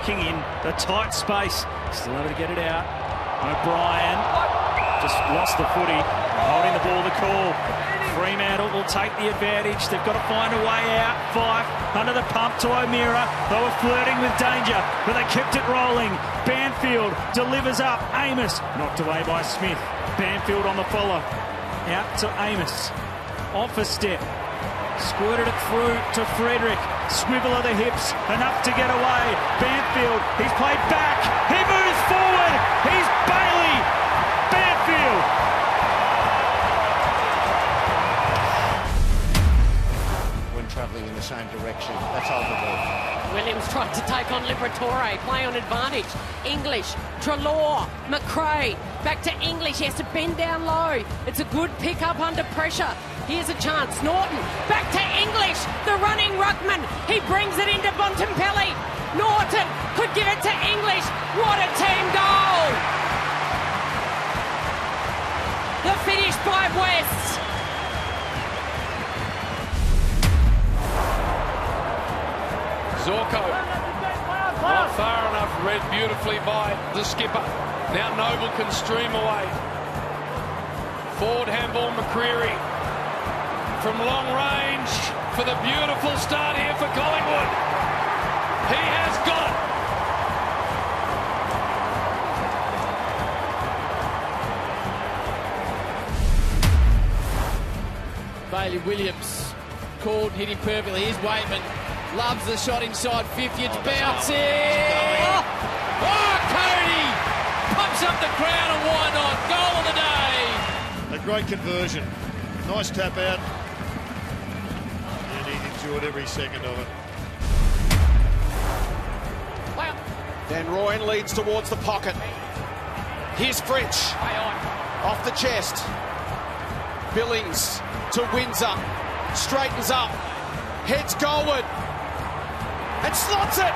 working in the tight space. Still able to get it out. O'Brien just lost the footy. Holding the ball, the call. Fremantle will take the advantage. They've got to find a way out. Fife under the pump to O'Meara. They were flirting with danger, but they kept it rolling. Banfield delivers up. Amos knocked away by Smith. Banfield on the follow. Out to Amos. Off a step. Squirted it through to Frederick. Swivel of the hips. Enough to get away. Banfield, he's played back. He moves forward. He's Bailey. Banfield. Travelling in the same direction. That's overboard. Williams tried to take on Liberatore. Play on advantage. English, Treloar, McRae. Back to English. He has to bend down low. It's a good pick-up under pressure. Here's a chance. Norton. Back to English. The running ruckman. He brings it into Bontempelli. Norton could give it to English. What a team goal! The finish by West. Zorko, not far enough, read beautifully by the skipper. Now Noble can stream away. Forward handball, McCreery. From long range for the beautiful start here for Collingwood. He has got it. Bailey Williams called, hitting perfectly. Here's Weightman. Loves the shot inside 50, it's bouncing! Oh, Cody! Pumps up the crowd and why not? Goal of the day! A great conversion. Nice tap out. And he's enjoyed every second of it. Dan Royan leads towards the pocket. Here's French. Off the chest. Billings to Windsor. Straightens up. Heads goalward. And slots it!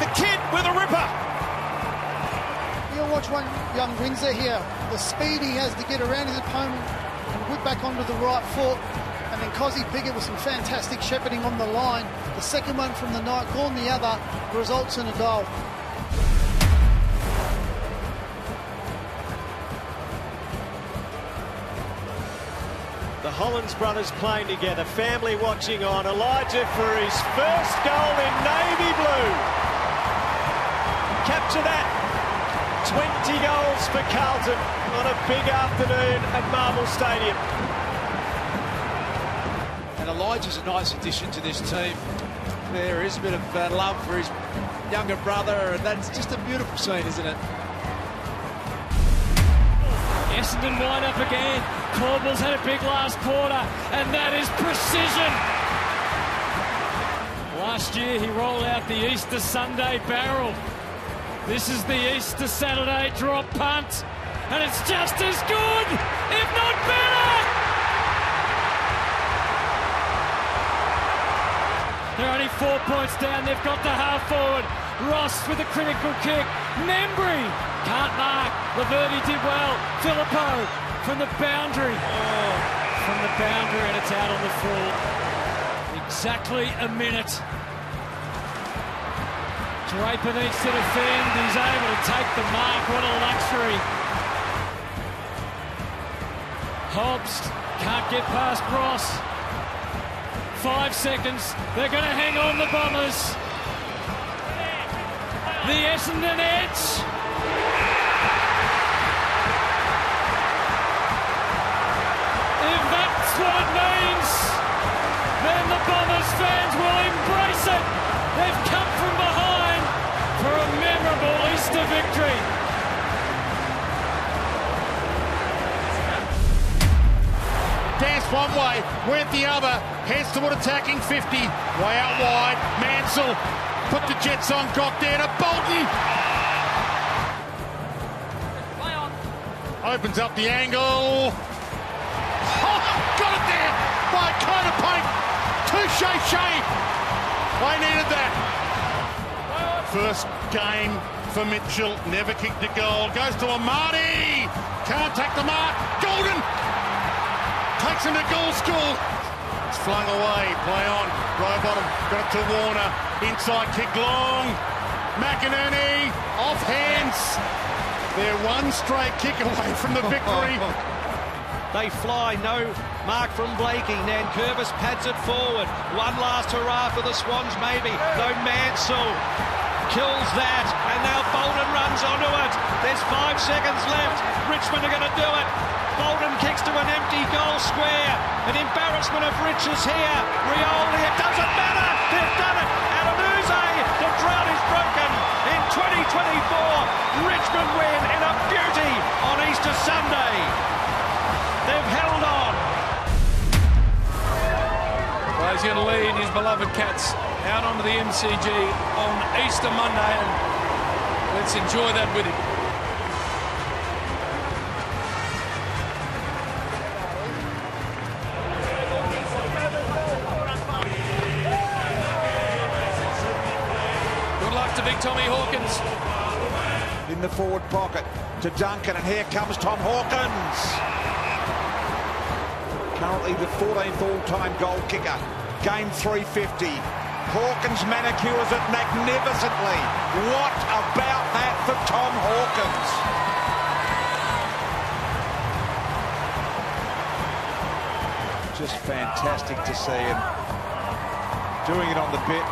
The kid with a ripper! You'll watch one young Windsor here. The speed he has to get around his opponent and whip back onto the right foot. And then Cozzie Bigger with some fantastic shepherding on the line. The second one from the night, corn the other, results in a goal. The Hollands brothers playing together, family watching on. Elijah for his first goal in navy blue. Capture that. 20 goals for Carlton on a big afternoon at Marvel Stadium. And Elijah's a nice addition to this team. There is a bit of love for his younger brother, and that's just a beautiful scene, isn't it? Essendon line up again. Corbell's had a big last quarter, and that is precision. Last year he rolled out the Easter Sunday barrel. This is the Easter Saturday drop punt, and it's just as good, if not better. They're only 4 points down. They've got the half forward. Ross with a critical kick. Membry can't mark. Laverty did well. Filippo from the boundary. Oh, from the boundary, and it's out on the full. Exactly a minute. Draper needs to defend. He's able to take the mark. What a luxury. Hobbs can't get past Ross. 5 seconds. They're going to hang on, the Bombers. The Essendon edge. If that's what it means, then the Bombers fans will embrace it. They've come from behind for a memorable Easter victory. Dance one way, went the other, heads toward attacking 50. Way out wide, Mansell. Put the Jets on, got there to Bolton. Opens up the angle. Oh, got it there by a coat of paint. Touche. They needed that. First game for Mitchell. Never kicked a goal. Goes to Amati. Can't take the mark. Golden. Takes him to goal school. It's flung away, play on, Rowbottom, got it to Warner, inside kick long, McInerney, off hands. They're one straight kick away from the victory. They fly, no mark from Blakey, Nankervis pads it forward, one last hurrah for the Swans maybe, no Mansell. Kills that, and now Bolton runs onto it. There's 5 seconds left. Richmond are going to do it. Bolton kicks to an empty goal square. An embarrassment of riches here. Rioli, it doesn't matter. They've done it. Adenuze, the drought is broken. In 2024, Richmond win in a beauty on Easter Sunday. They've held on. Well, he's going to lead his beloved Cats out onto the MCG on Easter Monday, and let's enjoy that with him. Good luck to big Tommy Hawkins. In the forward pocket to Duncan, and here comes Tom Hawkins. Currently the 14th all-time goal kicker. Game 350. Hawkins manicures it magnificently. What about that for Tom Hawkins? Just fantastic to see him doing it on the bit.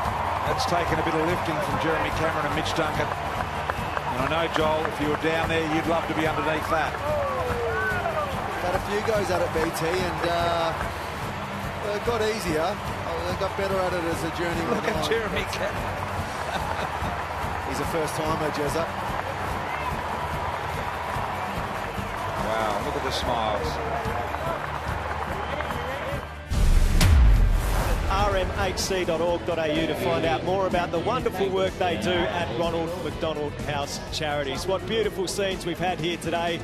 That's taken a bit of lifting from Jeremy Cameron and Mitch Duncan. And I know, Joel, if you were down there, you'd love to be underneath that. Had a few goes at it, BT, and it got easier. They got better at it as the journey went on. Look at Jeremy Cameron. He's a first-timer, Jezza. Wow, look at the smiles. rmhc.org.au to find out more about the wonderful work they do at Ronald McDonald House Charities. What beautiful scenes we've had here today.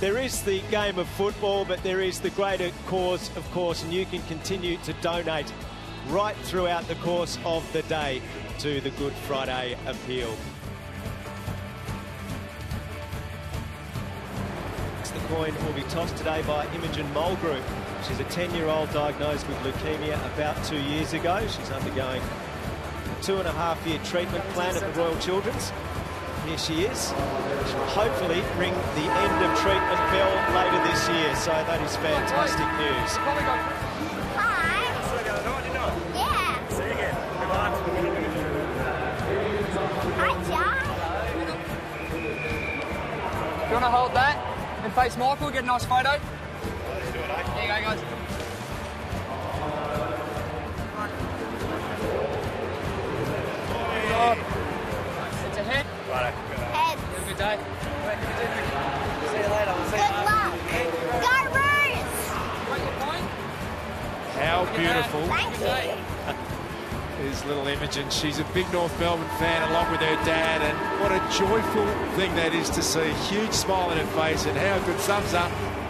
There is the game of football, but there is the greater cause, of course, and you can continue to donate right throughout the course of the day to the Good Friday appeal. The coin will be tossed today by Imogen Mulgrew. She's a 10-year-old diagnosed with leukemia about 2 years ago. She's undergoing a 2.5-year treatment plan at the Royal Children's. Here she is. She'll hopefully ring the end of treatment bell later this year, so that is fantastic news. You want to hold that and face Michael, get a nice photo? Let's do it, eh? Here you go, guys. Good job. It's a head. Righto. Head. Have a good day. See you later. Good luck. Go Roos! How beautiful. Thank you. Is little Imogen. She's a big North Melbourne fan along with her dad, and what a joyful thing that is to see. Huge smile on her face, and how good thumbs up